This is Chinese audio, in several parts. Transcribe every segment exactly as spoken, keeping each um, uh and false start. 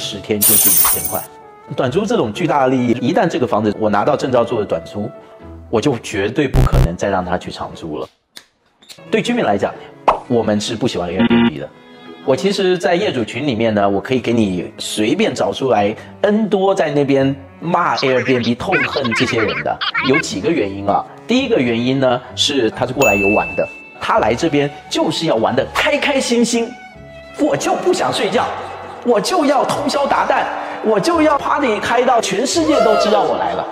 十天就是五千块，短租这种巨大的利益，一旦这个房子我拿到证照做的短租，我就绝对不可能再让它去长租了。对居民来讲，我们是不喜欢 Airbnb 的。我其实，在业主群里面呢，我可以给你随便找出来 N 多在那边骂 Airbnb 痛恨这些人的，有几个原因啊。第一个原因呢，是他是过来游玩的，他来这边就是要玩的开开心心，我就不想睡觉。 我就要通宵达旦，我就要 party 开到全世界都知道我来了。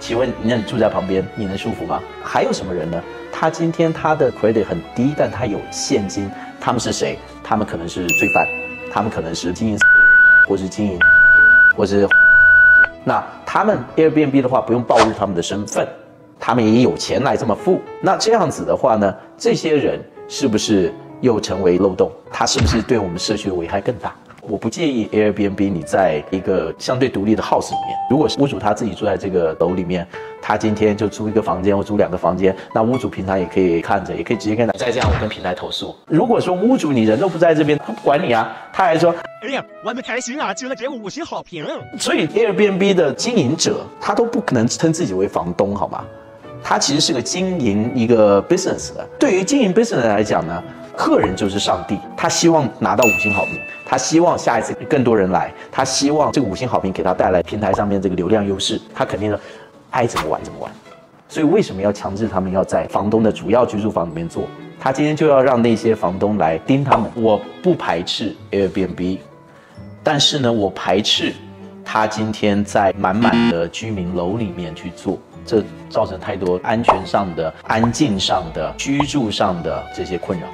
请问，你住在旁边，你能舒服吗？还有什么人呢？他今天他的 credit 很低，但他有现金。他们是谁？他们可能是罪犯，他们可能是经营，或是经营，或是……那他们 Airbnb 的话，不用暴露他们的身份，他们也有钱来这么付。那这样子的话呢，这些人是不是又成为漏洞？他是不是对我们社区的危害更大？ 我不建议 Airbnb 你在一个相对独立的 house 里面，如果屋主他自己住在这个楼里面，他今天就租一个房间或租两个房间，那屋主平常也可以看着，也可以直接跟他再这样，我跟平台投诉。如果说屋主你人都不在这边，他不管你啊，他还说，哎呀，玩的开心啊，居然给我五星好评。所以 Airbnb 的经营者他都不可能称自己为房东，好吗？他其实是个经营一个 business 的。对于经营 business 来讲呢？ 客人就是上帝，他希望拿到五星好评，他希望下一次更多人来，他希望这个五星好评给他带来平台上面这个流量优势，他肯定的爱怎么玩怎么玩。所以为什么要强制他们要在房东的主要居住房里面做？他今天就要让那些房东来盯他们。我不排斥 Airbnb， 但是呢，我排斥他今天在满满的居民楼里面去做。 这造成太多安全上的、安静上的、居住上的这些困扰。